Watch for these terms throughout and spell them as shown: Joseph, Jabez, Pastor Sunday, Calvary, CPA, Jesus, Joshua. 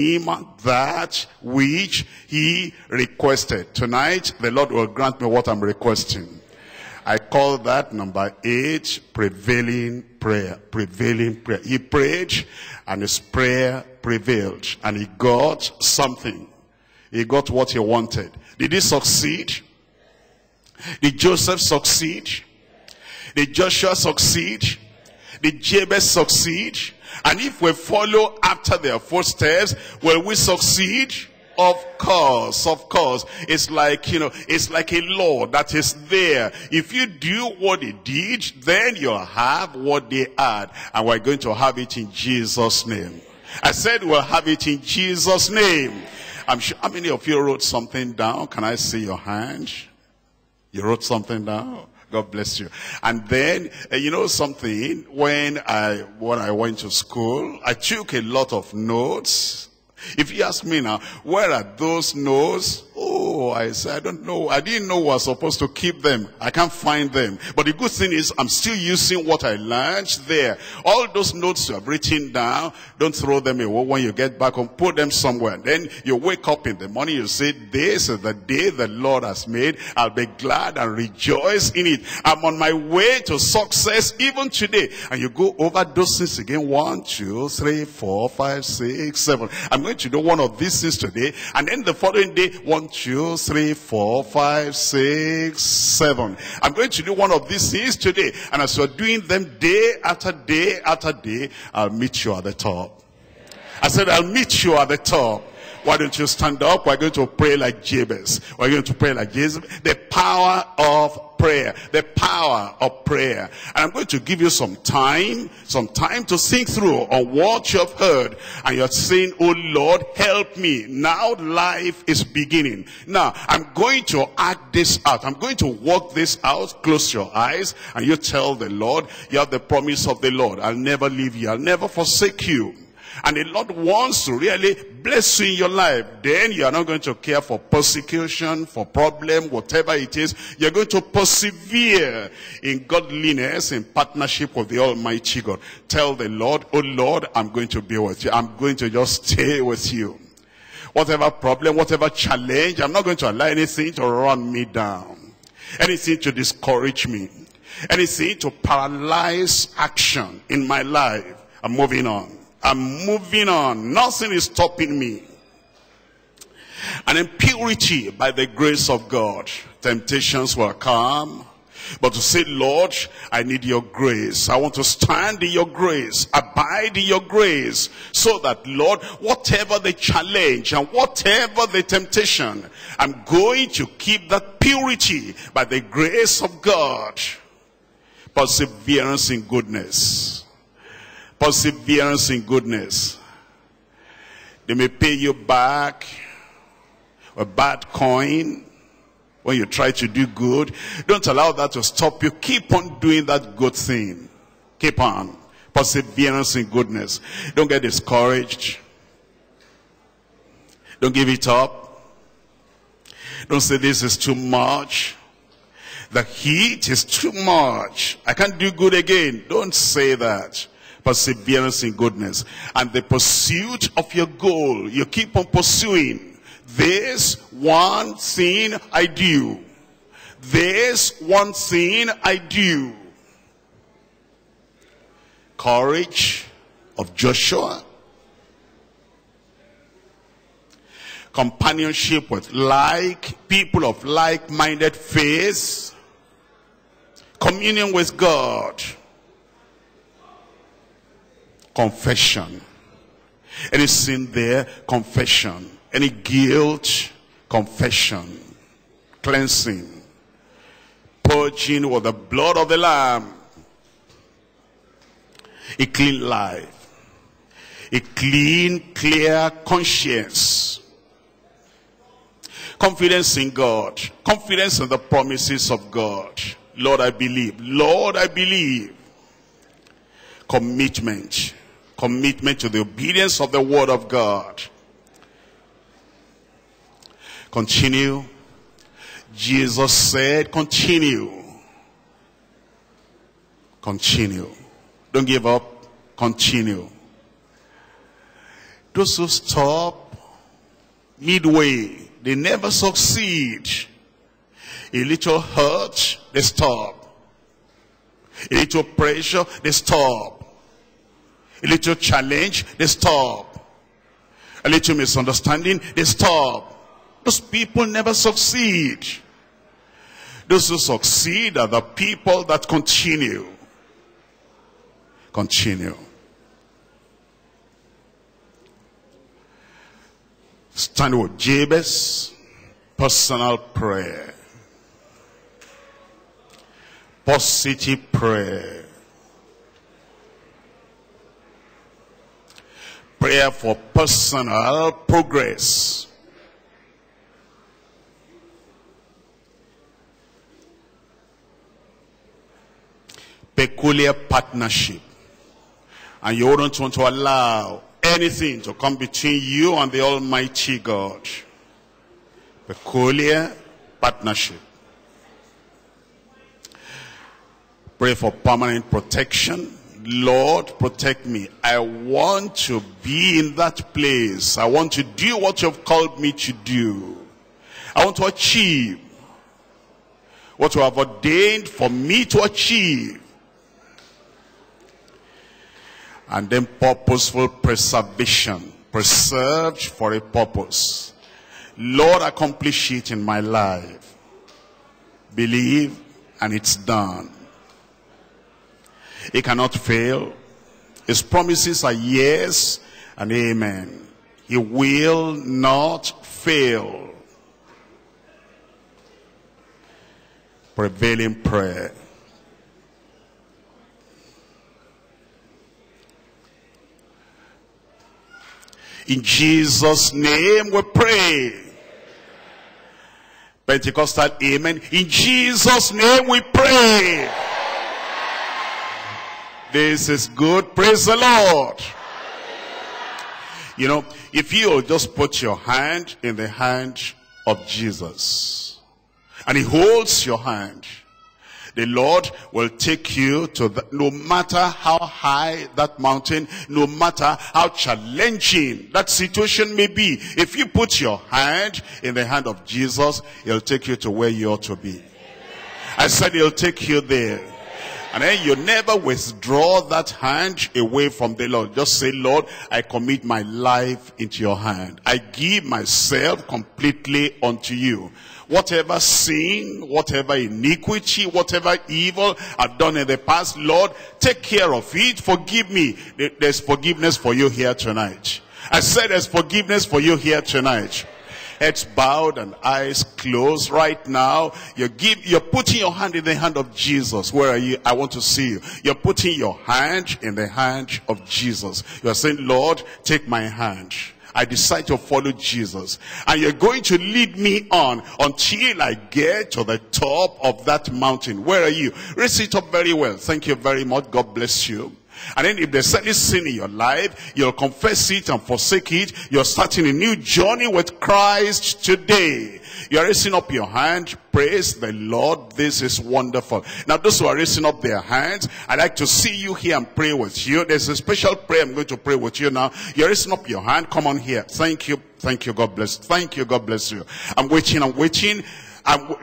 him that which he requested. Tonight, the Lord will grant me what I'm requesting. I call that number 8, prevailing prayer. Prevailing prayer. He prayed and his prayer prevailed. And he got something. He got what he wanted. Did he succeed? Did Joseph succeed? Did Joshua succeed? Did Jabez succeed? And if we follow after their footsteps, will we succeed? Of course, of course. It's like, you know, it's like a law that is there. If you do what they did, then you'll have what they had. And we're going to have it in Jesus' name. I said we'll have it in Jesus' name. I'm sure, how many of you wrote something down? Can I see your hand? You wrote something down? God bless you. And then, you know something, when I went to school, I took a lot of notes. If you ask me now, where are those notes? Oh, I said, I don't know. I didn't know we were supposed to keep them. I can't find them. But the good thing is, I'm still using what I learned there. All those notes you have written down, don't throw them away. When you get back home, put them somewhere. Then you wake up in the morning, you say, this is the day the Lord has made. I'll be glad and rejoice in it. I'm on my way to success even today. And you go over those things again. 1, 2, 3, 4, 5, 6, 7. I'm going to do one of these things today. And then the following day, 1, 2, 3, 4, 5, 6, 7. I'm going to do one of these things today. And as you're doing them day after day after day, I'll meet you at the top. I said, I'll meet you at the top. Why don't you stand up? We're going to pray like Jabez. We're going to pray like Joseph. The power of prayer. The power of prayer. And I'm going to give you some time to think through on what you have heard. And you're saying, oh Lord, help me. Now life is beginning. Now, I'm going to act this out. I'm going to work this out. Close your eyes and you tell the Lord, you have the promise of the Lord. I'll never leave you. I'll never forsake you. And the Lord wants to really bless you in your life. Then you are not going to care for persecution, for problem, whatever it is. You're going to persevere in godliness, in partnership with the Almighty God. Tell the Lord, oh Lord, I'm going to be with you. I'm going to just stay with you. Whatever problem, whatever challenge, I'm not going to allow anything to run me down. Anything to discourage me. Anything to paralyze action in my life. I'm moving on. I'm moving on. Nothing is stopping me. And in purity, by the grace of God, temptations will come. But to say, Lord, I need your grace. I want to stand in your grace. Abide in your grace. So that, Lord, whatever the challenge and whatever the temptation, I'm going to keep that purity by the grace of God. Perseverance in goodness. Perseverance in goodness. They may pay you back a bad coin when you try to do good. Don't allow that to stop you. Keep on doing that good thing. Keep on. Perseverance in goodness. Don't get discouraged. Don't give it up. Don't say this is too much. The heat is too much. I can't do good again. Don't say that. Perseverance in goodness. And the pursuit of your goal. You keep on pursuing. This one thing I do. This one thing I do. Courage of Joshua. Companionship with like people of like-minded faith. Communion with God. Confession. Any sin there, confession. Any guilt, confession. Cleansing. Purging with the blood of the Lamb. A clean life. A clean, clear conscience. Confidence in God. Confidence in the promises of God. Lord, I believe. Lord, I believe. Commitment. Commitment to the obedience of the word of God. Continue. Jesus said, continue. Continue. Don't give up. Continue. Those who stop midway, they never succeed. A little hurt, they stop. A little pressure, they stop. A little challenge, they stop. A little misunderstanding, they stop. Those people never succeed. Those who succeed are the people that continue. Continue. Stand with Jabez. Personal prayer. Positive prayer. Prayer for personal progress. Peculiar partnership. And you wouldn't want to allow anything to come between you and the Almighty God. Peculiar partnership. Pray for permanent protection. Lord, protect me. I want to be in that place. I want to do what you have called me to do. I want to achieve what you have ordained for me to achieve. And then purposeful preservation. Preserved for a purpose. Lord, accomplish it in my life. Believe and it's done. It cannot fail. His promises are yes and amen. He will not fail. Prevailing prayer. In Jesus' name we pray. Pentecostal amen. In Jesus' name we pray. This is good. Praise the Lord. You know, if you'll just put your hand in the hand of Jesus, and he holds your hand, the Lord will take you to the, no matter how high that mountain, no matter how challenging that situation may be, if you put your hand in the hand of Jesus, he'll take you to where you ought to be. I said he'll take you there. And then you never withdraw that hand away from the Lord. Just say, Lord, I commit my life into your hand. I give myself completely unto you. Whatever sin, whatever iniquity, whatever evil I've done in the past, Lord, take care of it. Forgive me. There's forgiveness for you here tonight. I said there's forgiveness for you here tonight. Heads bowed and eyes closed right now. You're putting your hand in the hand of Jesus. Where are you? I want to see you. You're putting your hand in the hand of Jesus. You're saying, Lord, take my hand. I decide to follow Jesus. And you're going to lead me on until I get to the top of that mountain. Where are you? Raise it up very well. Thank you very much. God bless you. And then if there's any sin in your life, you'll confess it and forsake it. You're starting a new journey with Christ today. You're raising up your hand. Praise the Lord. This is wonderful. Now those who are raising up their hands, I'd like to see you here and pray with you. There's a special prayer I'm going to pray with you now. You're raising up your hand. Come on here. Thank you. Thank you. God bless. Thank you. God bless you. I'm waiting. I'm waiting.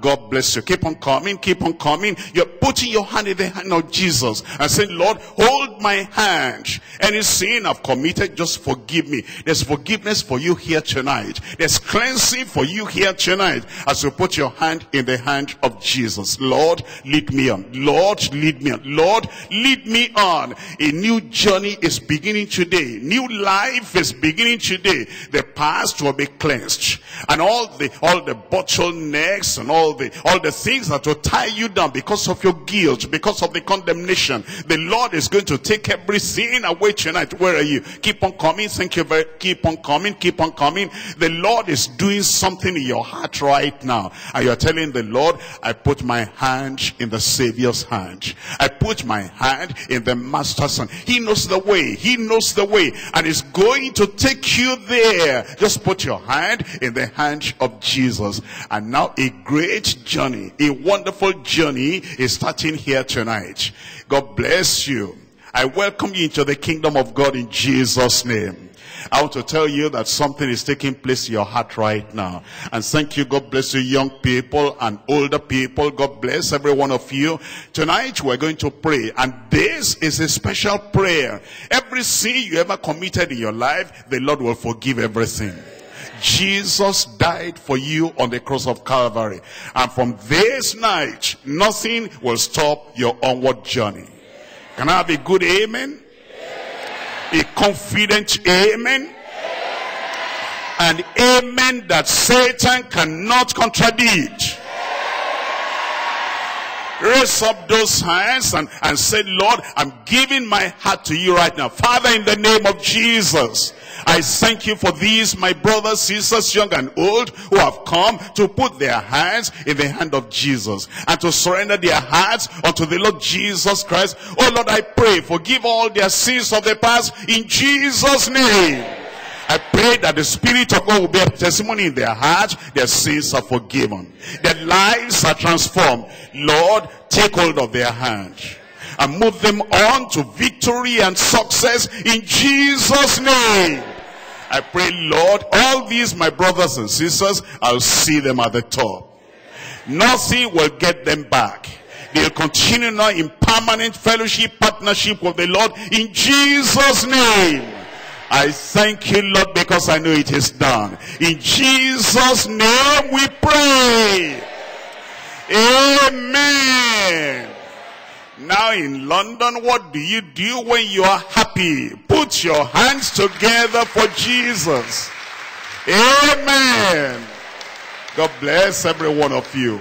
God bless you. Keep on coming. Keep on coming. You're putting your hand in the hand of Jesus and saying, Lord, hold my hand. Any sin I've committed, just forgive me. There's forgiveness for you here tonight. There's cleansing for you here tonight. As you put your hand in the hand of Jesus. Lord, lead me on. Lord, lead me on. Lord, lead me on. A new journey is beginning today. New life is beginning today. The past will be cleansed. And all the bottlenecks and all the things that will tie you down because of your guilt, because of the condemnation, the Lord is going to take everything away tonight. Where are you? Keep on coming. Thank you very. Keep on coming. Keep on coming. The Lord is doing something in your heart right now, and you're telling the Lord, I put my hand in the Savior's hand. I put my hand in the Master's hand. He knows the way. He knows the way, and is going to take you there. Just put your hand in the hand of Jesus. And now a great journey, a wonderful journey is starting here tonight. God bless you. I welcome you into the kingdom of God in Jesus' name. I want to tell you that something is taking place in your heart right now. And thank you. God bless you, young people and older people. God bless every one of you. Tonight we're going to pray, and this is a special prayer. Every sin you ever committed in your life, the Lord will forgive everything. Jesus died for you on the cross of Calvary. And from this night, nothing will stop your onward journey. Yeah. Can I have a good amen? Yeah. A confident amen? Yeah. An amen that Satan cannot contradict. Yeah. Raise up those hands and say, Lord, I'm giving my heart to you right now. Father, in the name of Jesus, I thank you for these, my brothers, sisters, young and old, who have come to put their hands in the hand of Jesus and to surrender their hearts unto the Lord Jesus Christ. Oh Lord, I pray, forgive all their sins of the past in Jesus' name. I pray that the Spirit of God will be a testimony in their hearts. Their sins are forgiven. Their lives are transformed. Lord, take hold of their hand and move them on to victory and success in Jesus' name. I pray, Lord, all these, my brothers and sisters, I'll see them at the top. Nothing will get them back. They'll continue now in permanent fellowship, partnership with the Lord in Jesus' name. I thank you, Lord, because I know it is done. In Jesus' name we pray. Amen. Now in London, what do you do when you are happy? Put your hands together for Jesus. Amen. God bless every one of you.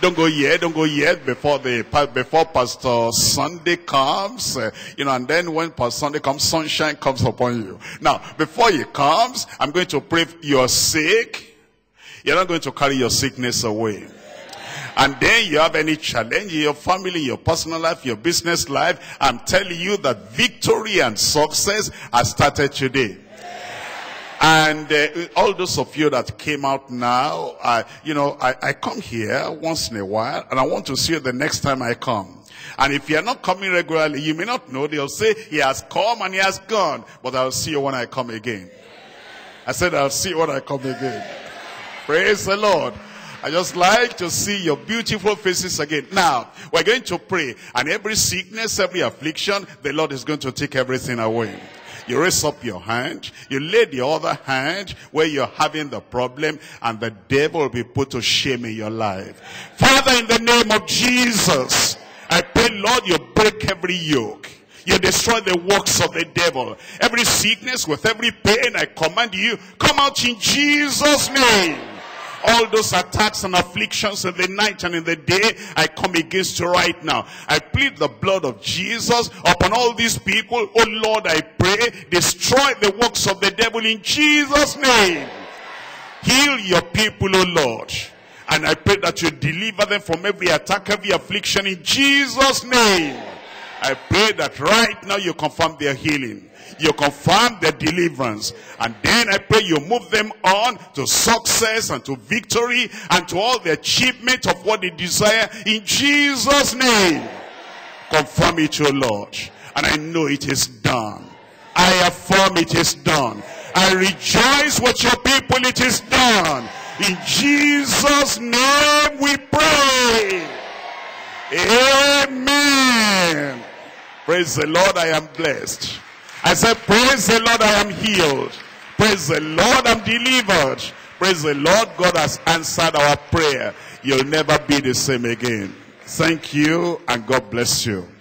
Don't go yet before Pastor Sunday comes. You know, and then when Pastor Sunday comes, sunshine comes upon you. Now, before he comes, I'm going to pray if you're sick. You're not going to carry your sickness away. And then you have any challenge in your family, your personal life, your business life, I'm telling you that victory and success are started today. And all those of you that came out now, you know, I come here once in a while, and I want to see you the next time I come. And if you're not coming regularly, you may not know. They'll say, he has come and he has gone, but I'll see you when I come again. I said, I'll see you when I come again. Praise the Lord. I just like to see your beautiful faces again. Now, we're going to pray. And every sickness, every affliction, the Lord is going to take everything away. You raise up your hand. You lay the other hand where you're having the problem. And the devil will be put to shame in your life. Father, in the name of Jesus, I pray, Lord, you break every yoke. You destroy the works of the devil. Every sickness, with every pain, I command you, come out in Jesus' name. All those attacks and afflictions in the night and in the day, I come against you right now. I plead the blood of Jesus upon all these people. Oh Lord, I pray, destroy the works of the devil in Jesus' name. Heal your people, oh Lord. And I pray that you deliver them from every attack, every affliction in Jesus' name. I pray that right now you confirm their healing. You confirm their deliverance. And then I pray you move them on to success and to victory and to all the achievement of what they desire in Jesus' name. Confirm it, O Lord. And I know it is done. I affirm it is done. I rejoice with your people, it is done. In Jesus' name we pray. Amen. Praise the Lord, I am blessed. I said, praise the Lord, I am healed. Praise the Lord, I'm delivered. Praise the Lord, God has answered our prayer. You'll never be the same again. Thank you, and God bless you.